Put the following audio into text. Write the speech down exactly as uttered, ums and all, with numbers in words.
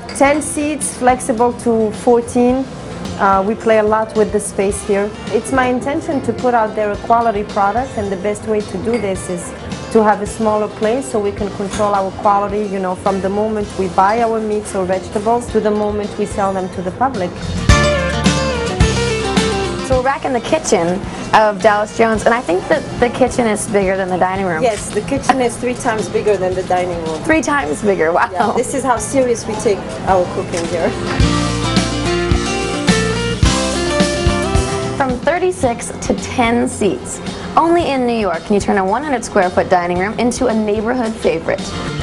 have ten seats, flexible to fourteen. Uh, we play a lot with the space here. It's my intention to put out there a quality product, and the best way to do this is to have a smaller place so we can control our quality, you know, from the moment we buy our meats or vegetables to the moment we sell them to the public. So we're back in the kitchen of Dallas Jones, and I think that the kitchen is bigger than the dining room. Yes, the kitchen is three times bigger than the dining room. Three times bigger, wow. Yeah, this is how serious we take our cooking here. From thirty-six to ten seats. Only in New York can you turn a one hundred square foot dining room into a neighborhood favorite.